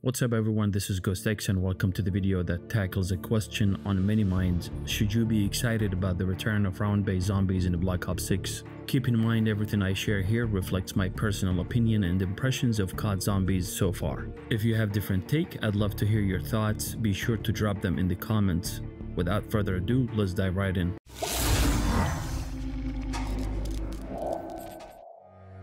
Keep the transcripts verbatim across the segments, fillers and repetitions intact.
What's up everyone, this is GhostX and welcome to the video that tackles a question on many minds. Should you be excited about the return of round-based zombies in Black Ops six? Keep in mind everything I share here reflects my personal opinion and impressions of C O D zombies so far. If you have different take, I'd love to hear your thoughts. Be sure to drop them in the comments. Without further ado, let's dive right in.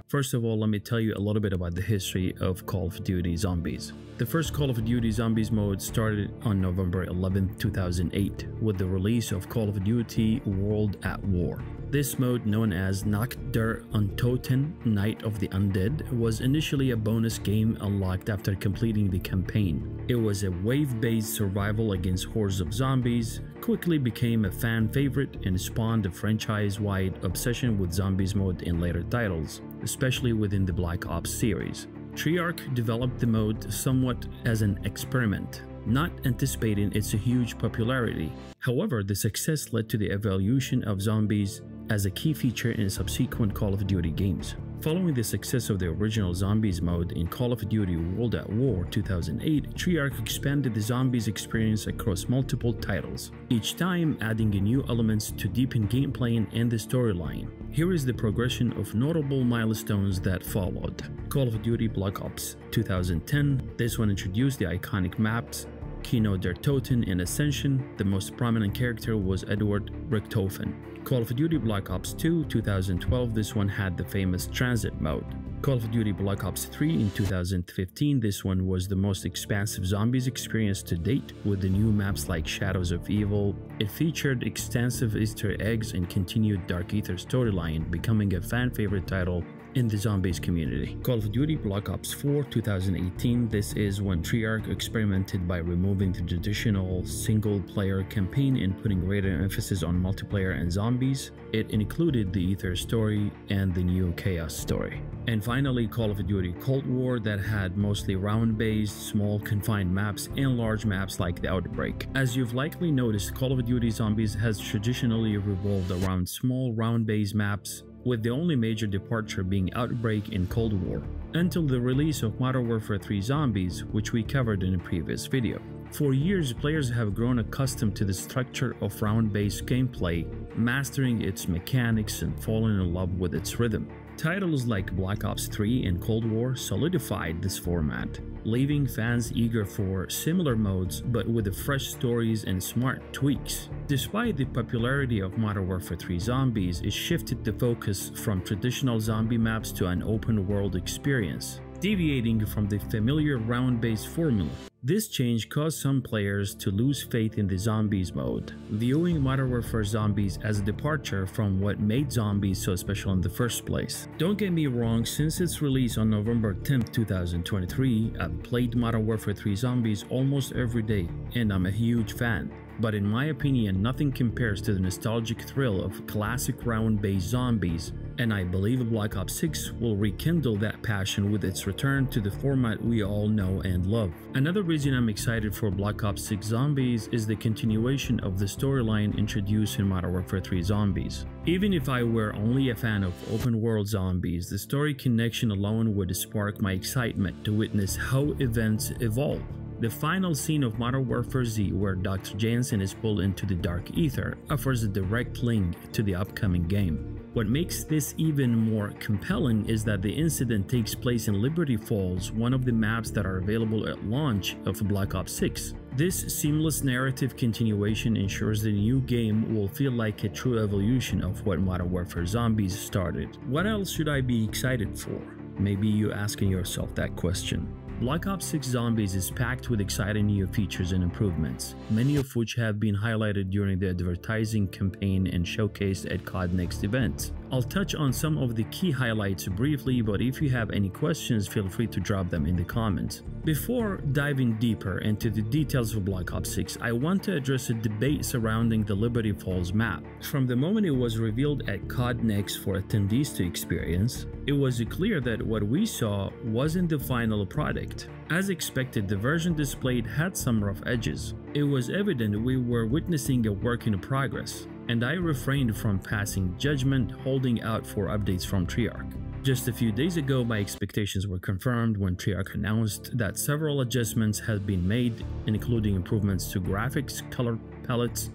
First of all, let me tell you a little bit about the history of Call of Duty Zombies. The first Call of Duty Zombies mode started on November eleventh two thousand eight with the release of Call of Duty World at War. This mode, known as Nacht der Untoten, Night of the Undead, was initially a bonus game unlocked after completing the campaign. It was a wave-based survival against hordes of zombies, quickly became a fan favorite, and spawned a franchise-wide obsession with zombies mode in later titles, especially within the Black Ops series. Treyarch developed the mode somewhat as an experiment, not anticipating its huge popularity. However, the success led to the evolution of zombies as a key feature in subsequent Call of Duty games. Following the success of the original zombies mode in Call of Duty World at War two thousand eight, Treyarch expanded the zombies experience across multiple titles, each time adding new elements to deepen gameplay and the storyline. Here is the progression of notable milestones that followed. Call of Duty Black Ops two thousand ten, this one introduced the iconic maps Kino Der Toten and Ascension. The most prominent character was Edward Richtofen. Call of Duty Black Ops two, two thousand twelve, this one had the famous transit mode. Call of Duty Black Ops three in two thousand fifteen, this one was the most expansive zombies experience to date with the new maps like Shadows of Evil. It featured extensive Easter eggs and continued Dark Aether storyline, becoming a fan favorite title in the zombies community. Call of Duty Black Ops four, two thousand eighteen, this is when Treyarch experimented by removing the traditional single-player campaign and putting greater emphasis on multiplayer and zombies. It included the Aether story and the new Chaos story. And finally, Call of Duty Cold War, that had mostly round-based, small confined maps and large maps like the Outbreak. As you've likely noticed, Call of Duty Zombies has traditionally revolved around small round-based maps, with the only major departure being Outbreak and Cold War, until the release of Modern Warfare three Zombies, which we covered in a previous video. For years, players have grown accustomed to the structure of round-based gameplay, mastering its mechanics and falling in love with its rhythm. Titles like Black Ops three and Cold War solidified this format, leaving fans eager for similar modes but with fresh stories and smart tweaks. Despite the popularity of Modern Warfare three Zombies, it shifted the focus from traditional zombie maps to an open-world experience, deviating from the familiar round-based formula. This change caused some players to lose faith in the zombies mode, viewing Modern Warfare Zombies as a departure from what made zombies so special in the first place. Don't get me wrong, since its release on November tenth two thousand twenty-three, I've played Modern Warfare three Zombies almost every day, and I'm a huge fan. But in my opinion, nothing compares to the nostalgic thrill of classic round-based zombies, and I believe Black Ops six will rekindle that passion with its return to the format we all know and love. Another reason I'm excited for Black Ops six Zombies is the continuation of the storyline introduced in Modern Warfare three Zombies. Even if I were only a fan of open-world zombies, the story connection alone would spark my excitement to witness how events evolve. The final scene of Modern Warfare Z, where Doctor Jensen is pulled into the Dark Aether, offers a direct link to the upcoming game. What makes this even more compelling is that the incident takes place in Liberty Falls, one of the maps that are available at launch of Black Ops six. This seamless narrative continuation ensures the new game will feel like a true evolution of what Modern Warfare Zombies started. What else should I be excited for? Maybe you're asking yourself that question. Black Ops six Zombies is packed with exciting new features and improvements, many of which have been highlighted during the advertising campaign and showcased at C O D Next events. I'll touch on some of the key highlights briefly, but if you have any questions, feel free to drop them in the comments. Before diving deeper into the details of Black Ops six, I want to address a debate surrounding the Liberty Falls map. From the moment it was revealed at C O D Next for attendees to experience, it was clear that what we saw wasn't the final product. As expected, the version displayed had some rough edges. It was evident we were witnessing a work in progress, and I refrained from passing judgment, holding out for updates from Treyarch. Just a few days ago, my expectations were confirmed when Treyarch announced that several adjustments had been made, including improvements to graphics, color palettes,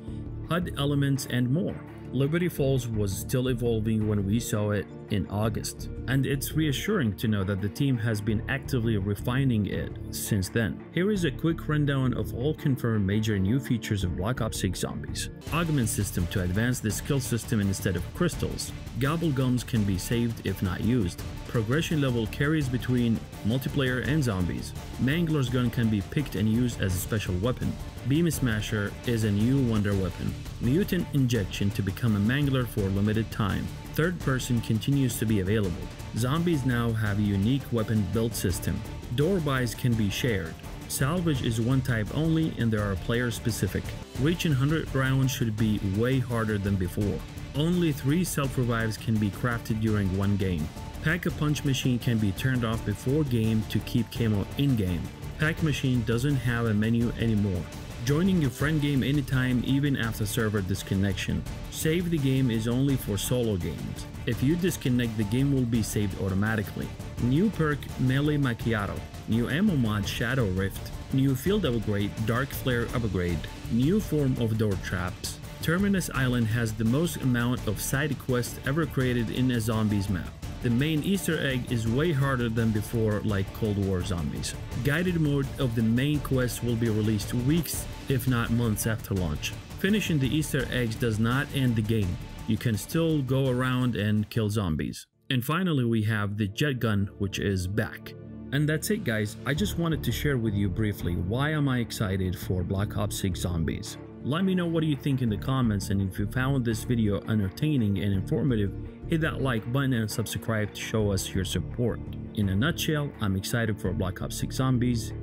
H U D elements, and more. Liberty Falls was still evolving when we saw it in August, and it's reassuring to know that the team has been actively refining it since then. Here is a quick rundown of all confirmed major new features of Black Ops six Zombies. Augment system to advance the skill system instead of crystals. Gobble gums can be saved if not used. Progression level carries between multiplayer and zombies. Mangler's gun can be picked and used as a special weapon. Beam Smasher is a new wonder weapon. Mutant injection to become a Mangler for limited time. Third person continues to be available. Zombies now have a unique weapon build system. Door buys can be shared. Salvage is one type only and there are player specific. Reaching one hundred rounds should be way harder than before. Only three self-revives can be crafted during one game. Pack-a-Punch machine can be turned off before game to keep camo in-game. Pack machine doesn't have a menu anymore. Joining your friend game anytime, even after server disconnection. Save the game is only for solo games. If you disconnect, the game will be saved automatically. New perk Melee Macchiato. New ammo mod Shadow Rift. New field upgrade Dark Flare upgrade. New form of door traps. Terminus Island has the most amount of side quests ever created in a zombies map. The main Easter egg is way harder than before, like Cold War zombies. Guided mode of the main quest will be released weeks, if not months after launch. Finishing the Easter eggs does not end the game. You can still go around and kill zombies. And finally, we have the Jet Gun, which is back. And that's it, guys. I just wanted to share with you briefly why am I excited for Black Ops six Zombies. Let me know what you think in the comments, and if you found this video entertaining and informative, hit that like button and subscribe to show us your support. In a nutshell, I'm excited for Black Ops six Zombies.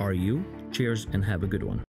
Are you? Cheers and have a good one.